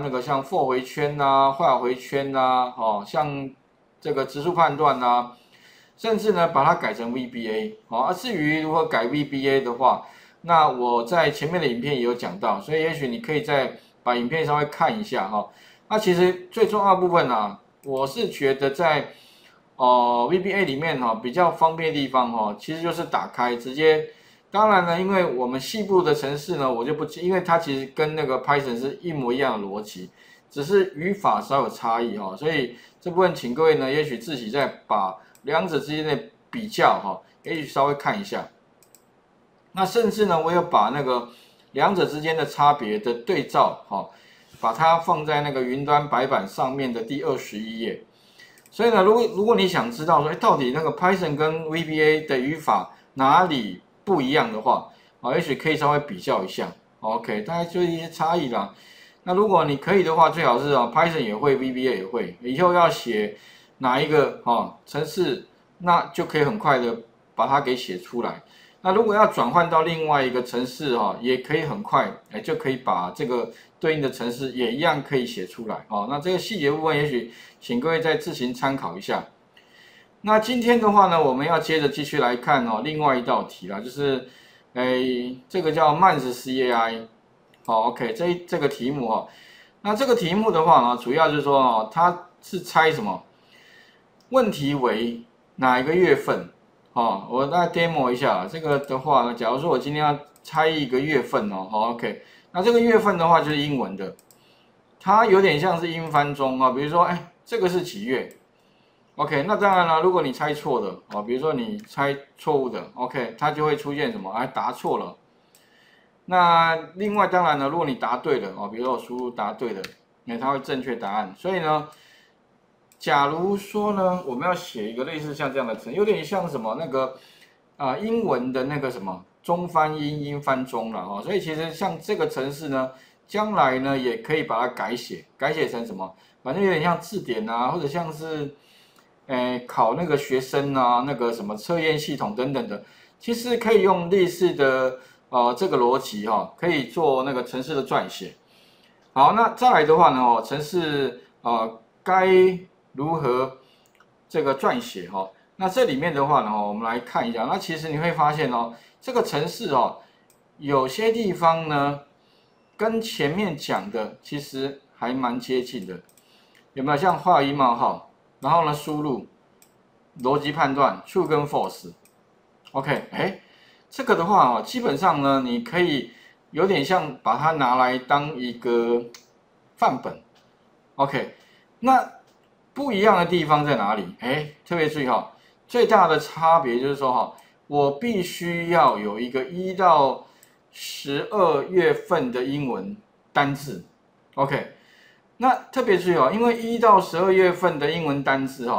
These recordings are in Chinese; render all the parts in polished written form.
那个像 for 回圈呐、while 回圈呐、像这个值数判断呐、甚至呢把它改成 VBA 至于如何改 VBA 的话，那我在前面的影片也有讲到，所以也许你可以再把影片稍微看一下那其实最重要的部分我是觉得在VBA 里面比较方便的地方其实就是打开直接。当然呢，因为我们细部的程式呢，我就不，因为它其实跟那个 Python 是一模一样的逻辑，只是语法稍有差异所以这部分请各位呢，也许自己再把两者之间的比较也许稍微看一下。那甚至呢，我有把那个两者之间的差别的对照把它放在那个云端白板上面的第21页。所以呢，如果你想知道说，到底那个 Python 跟 VBA 的语法哪里不一样的话，也许可以稍微比较一下 ，OK， 大概就是一些差异啦。那如果你可以的话，最好是Python 也会 ，VBA 也会，以后要写哪一个程式，那就可以很快的把它给写出来。那如果要转换到另外一个程式也可以很快就可以把这个对应的程式也一样可以写出来那这个细节部分，也许请各位再自行参考一下。那今天的话呢，我们要接着继续来看另外一道题啦，就是这个叫 Manz CAI， OK， 这个题目那这个题目的话呢，主要就是说它是猜什么？问题为哪一个月份？我再 demo 一下这个的话呢，假如说我今天要猜一个月份OK， 那这个月份的话就是英文的，它有点像是英翻中比如说这个是几月？OK， 那当然了，如果你猜错的比如说你猜错误的 ，OK， 它就会出现什么？答错了。那另外当然了，如果你答对了比如说我输入答对了，它会正确答案。所以呢，假如说呢，我们要写一个类似像这样的词，有点像什么那个英文的那个什么中翻英，英翻中了所以其实像这个程式呢，将来呢也可以把它改写成什么？反正有点像字典或者像是。考那个学生那个什么测验系统等等的，其实可以用类似的这个逻辑可以做那个程式的撰写。好，那再来的话呢，程式该如何这个撰写那这里面的话呢，我们来看一下。那其实你会发现这个程式有些地方呢跟前面讲的其实还蛮接近的，有没有？像画一冒号。然后呢，输入逻辑判断 true 跟 false，OK，这个的话基本上呢，你可以有点像把它拿来当一个范本 ，OK。那不一样的地方在哪里？特别注意最大的差别就是说我必须要有一个1到12月份的英文单字 ，OK。那特别注意因为1到12月份的英文单字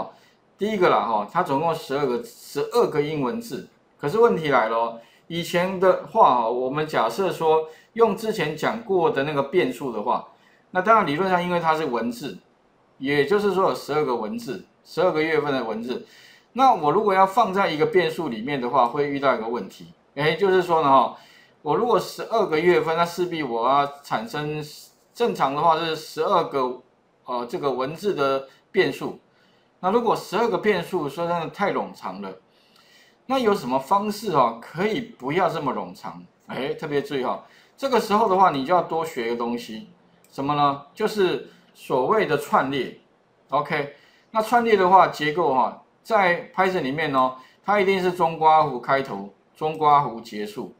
第一个啦它总共12个英文字。可是问题来了以前的话我们假设说用之前讲过的那个变数的话，那当然理论上因为它是文字，也就是说有12个文字，12个月份的文字。那我如果要放在一个变数里面的话，会遇到一个问题，就是说呢我如果12个月份，那势必我要产生。正常的话是12个这个文字的变数。那如果12个变数说真的太冗长了，那有什么方式可以不要这么冗长？特别注意这个时候的话你就要多学一个东西，什么呢？就是所谓的串列 ，OK。那串列的话结构在 Python 里面它一定是中括弧开头，中括弧结束。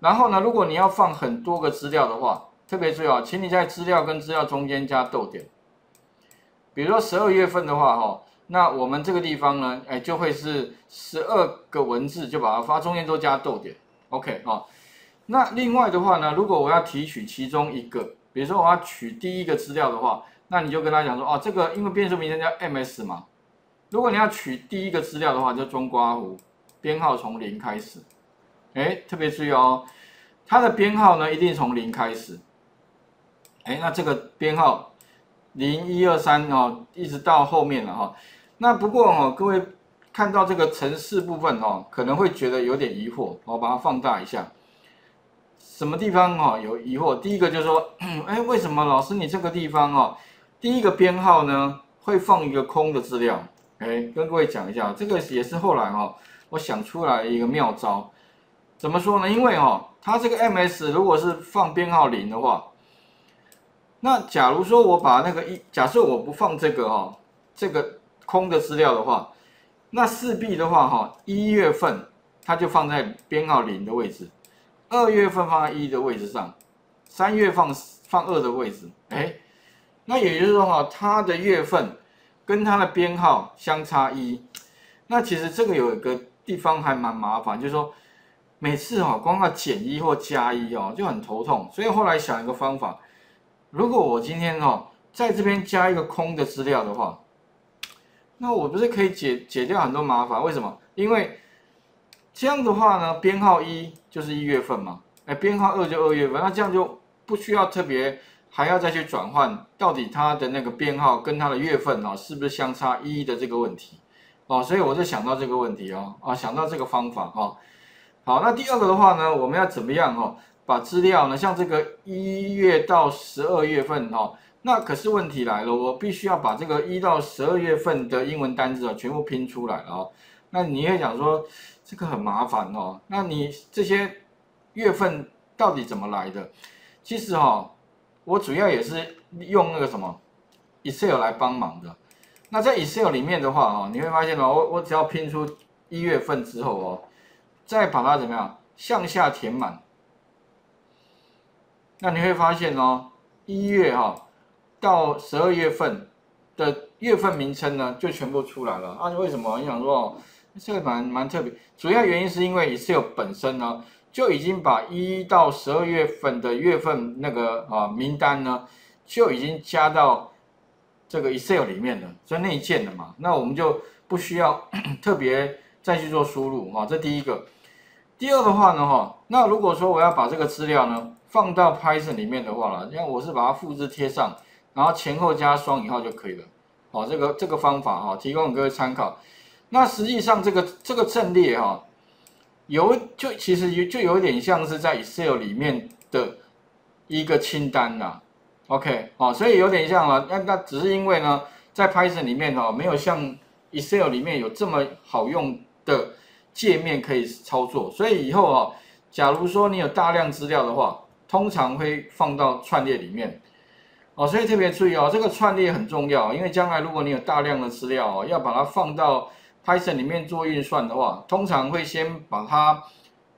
然后呢，如果你要放很多个资料的话，特别注意请你在资料跟资料中间加逗点。比如说12月份的话那我们这个地方呢就会是12个文字，就把它中间都加逗点 ，OK 那另外的话呢，如果我要提取其中一个，比如说我要取第一个资料的话，那你就跟他讲说这个因为变数名称叫 MS 嘛，如果你要取第一个资料的话，就中括弧编号从0开始。特别注意它的编号呢一定从0开始。那这个编号0123一直到后面了那不过各位看到这个程式部分可能会觉得有点疑惑，我把它放大一下。什么地方哦有疑惑？第一个就是说，哎，为什么老师你这个地方哦，第一个编号呢会放一个空的资料？哎，跟各位讲一下，这个也是后来哦，我想出来一个妙招。怎么说呢？因为哦，它这个 MS 如果是放编号0的话，那假如说我把那个一，假设我不放这个哦，这个空的资料的话，那势必的话哈，1月份它就放在编号0的位置。 2月份放在1的位置上，3月放2的位置，哎，那也就是说哈，它的月份跟它的编号相差1，那其实这个有一个地方还蛮麻烦，就是说每次哈光要减1或加1哦就很头痛，所以后来想一个方法，如果我今天哈在这边加一个空的资料的话，那我不是可以解掉很多麻烦？为什么？因为 这样的话呢，编号1就是1月份嘛，哎，编号2就2月份，那这样就不需要特别还要再去转换到底它的那个编号跟它的月份哦是不是相差1的这个问题哦，所以我就想到这个问题哦，啊，想到这个方法哦。好，那第二个的话呢，我们要怎么样哦，把资料呢，像这个1月到12月份哦，那可是问题来了，我必须要把这个1到12月份的英文单字哦全部拼出来了哦。 那你会想说，这个很麻烦哦。那你这些月份到底怎么来的？其实哦，我主要也是用那个什么 Excel 来帮忙的。那在 Excel 里面的话哦，你会发现哦，我只要拼出1月份之后哦，再把它怎么样向下填满。那你会发现哦，1月哦到12月份的月份名称呢，就全部出来了。啊，为什么？你想说哦？ 这个蛮特别，主要原因是因为 Excel 本身呢就已经把1到12月份的月份那个名单呢就已经加到这个 Excel 里面了，所以内建的嘛，那我们就不需要特别再去做输入啊、哦，这第一个。第二的话呢，哈，那如果说我要把这个资料呢放到 Python 里面的话了，因为我是把它复制贴上，然后前后加双引号就可以了。哦，这个方法哈、哦，提供给各位参考。 那实际上这个阵列哈、哦，其实就有点像是在 Excel 里面的一个清单啦、啊、，OK 哦，所以有点像了。那只是因为呢，在 Python 里面哦，没有像 Excel 里面有这么好用的界面可以操作，所以以后哦，假如说你有大量资料的话，通常会放到串列里面。 哦，所以特别注意哦，这个串列很重要，因为将来如果你有大量的资料哦，要把它放到 Python 里面做运算的话，通常会先把它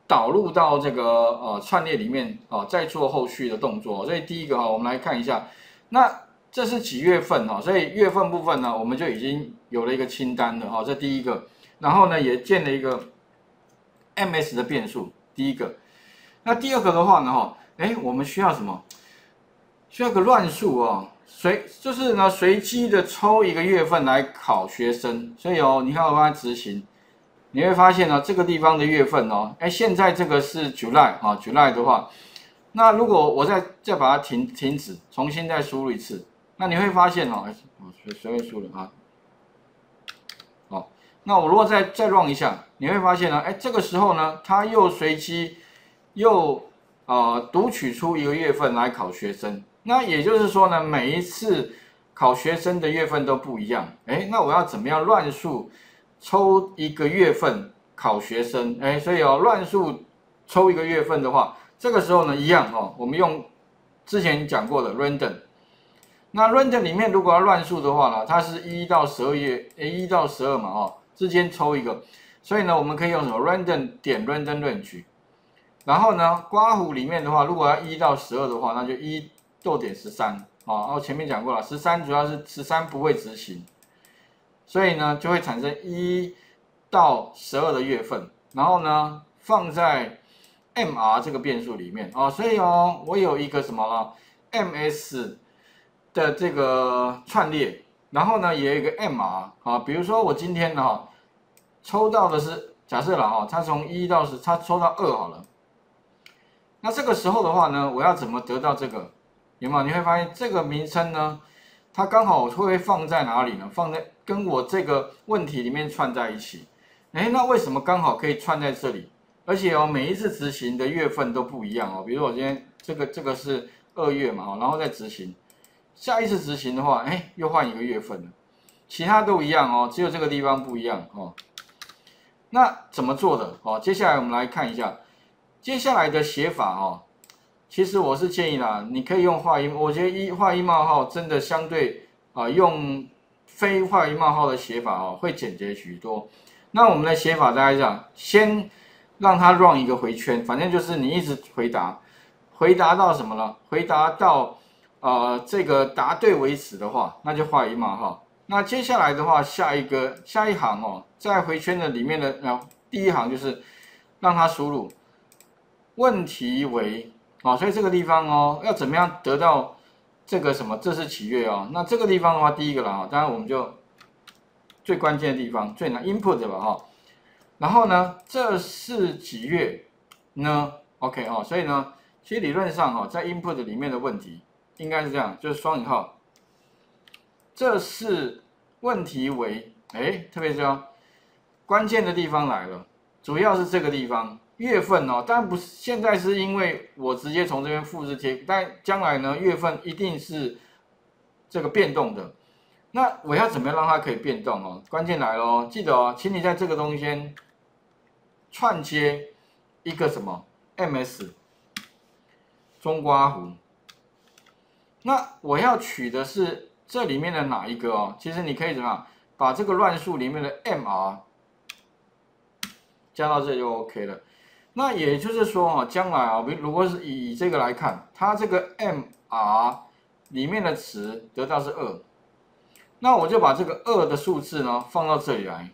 导入到这个串列里面哦，再做后续的动作。所以第一个哈、哦，我们来看一下，那这是几月份哦？所以月份部分呢，我们就已经有了一个清单了哈、哦，这第一个。然后呢，也建了一个 MS 的变数，第一个。那第二个的话呢，哈，哎，我们需要什么？ 需要个乱数哦，就是呢随机的抽一个月份来考学生，所以哦，你看我帮他执行，你会发现呢、哦、这个地方的月份哦，哎，现在这个是 July 啊、哦、，July 的话，那如果我再把它停止，重新再输入一次，那你会发现哦，我随便输入啊，哦，那我如果再 run 一下，你会发现呢，哎，这个时候呢，它又随机又读取出一个月份来考学生。 那也就是说呢，每一次考学生的月份都不一样。哎，那我要怎么样乱数抽一个月份考学生？哎，所以哦，乱数抽一个月份的话，这个时候呢，一样哦，我们用之前讲过的 random。那 random 里面如果要乱数的话呢，它是1到12嘛哦，之间抽一个。所以呢，我们可以用什么 random 点 random range。然后呢，刮胡里面的话，如果要1到12的话，那就1.13啊，我前面讲过了，13主要是13不会执行，所以呢就会产生1到12的月份，然后呢放在 MR 这个变数里面啊，所以哦我有一个什么了 MS 的这个串列，然后呢也有一个 MR 啊，比如说我今天呢抽到的是假设了哈，它从1到10，它抽到2好了，那这个时候的话呢，我要怎么得到这个？ 有没有？你会发现这个名称呢，它刚好会不会放在哪里呢？放在跟我这个问题里面串在一起。哎，那为什么刚好可以串在这里？而且哦，每一次执行的月份都不一样哦。比如我今天这个是2月嘛，然后再执行，下一次执行的话，哎，又换一个月份了。其他都一样哦，只有这个地方不一样哦。那怎么做的哦？接下来我们来看一下接下来的写法哦。其实我是建议啦，你可以用画一，我觉得画一冒号真的相对用非画一冒号的写法哦，会简洁许多。那我们的写法大概这样，先让它 run 一个回圈，反正就是你一直回答，回答到什么呢？回答到这个答对为止的话，那就画一冒号。那接下来的话，下一行哦，在回圈的里面的第一行就是让它输入问题为。好，所以这个地方哦，要怎么样得到这个什么？这是启月哦。那这个地方的话，第一个啦，当然我们就最关键的地方最难 input 吧哈。然后呢，这是几月呢 ？OK 哦，所以呢，其实理论上哈，在 input 里面的问题应该是这样，就是双引号，这是问题为，哎，特别是哦，关键的地方来了，主要是这个地方。月份哦，当然不是，现在是因为我直接从这边复制贴，但将来呢，月份一定是这个变动的。那我要怎么样让它可以变动哦？关键来咯，记得哦，请你在这个东西先串接一个什么 MS 中括弧。那我要取的是这里面的哪一个哦？其实你可以怎么样把这个乱数里面的 MR 加到这里就 OK 了。那也就是说啊，将来啊，如果是以这个来看，它这个 MR 里面的值得到是2，那我就把这个2的数字呢放到这里来，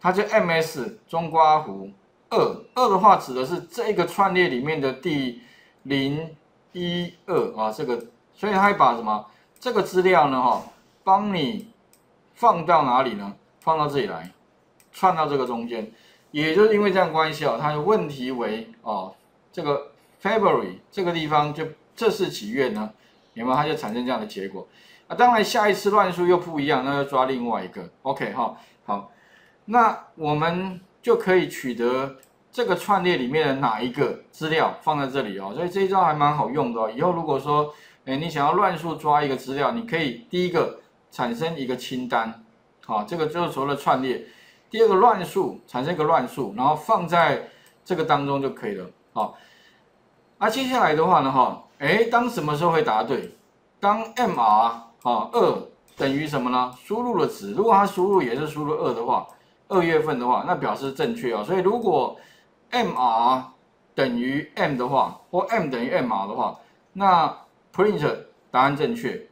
它就 MS 中括弧2的话指的是这个串列里面的第012啊，这个，所以它会把什么这个资料呢哈，帮你放到哪里呢？放到这里来，串到这个中间。也就是因为这样关系哦，它的问题为哦，这个 February 这个地方就这是几月呢？有没有？它就产生这样的结果啊。当然下一次乱数又不一样，那就抓另外一个。OK 哈、哦，好，那我们就可以取得这个串列里面的哪一个资料放在这里哦。所以这一招还蛮好用的哦。以后如果说你想要乱数抓一个资料，你可以第一个产生一个清单，好、哦，这个就是所谓的串列。第二个乱数产生一个乱数，然后放在这个当中就可以了。好，啊，接下来的话呢，哈，哎，当什么时候会答对？当 MR 啊2等于什么呢？输入的值，如果它输入也是输入2的话，2月份的话，那表示正确哦。所以如果 MR 等于 M 的话，或 M 等于 MR 的话，那 print 答案正确。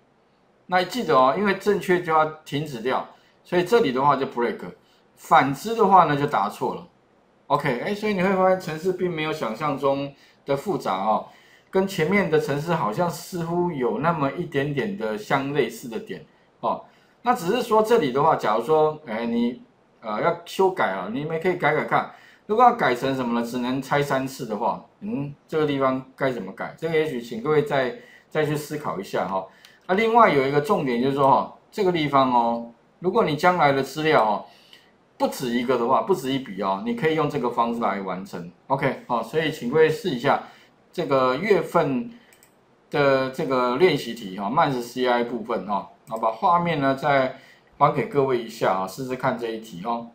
那记得哦，因为正确就要停止掉，所以这里的话就 break。反之的话呢，就答错了。OK， 哎，所以你会发现程式并没有想象中的复杂哦，跟前面的程式好像似乎有那么一点点的相类似的点哦。那只是说这里的话，假如说，哎，你要修改啊，你们可以改改看。如果要改成什么呢？只能拆3次的话，这个地方该怎么改？这个也许请各位再去思考一下哈、哦。那、啊、另外有一个重点就是说哈、哦，这个地方哦，如果你将来的资料哦。不止一个的话，不止一笔哦，你可以用这个方式来完成。OK， 好、哦，所以请各位试一下这个月份的这个练习题哈、哦，慢是 CI 部分哈、哦，那把画面呢再还给各位一下啊、哦，试试看这一题哦。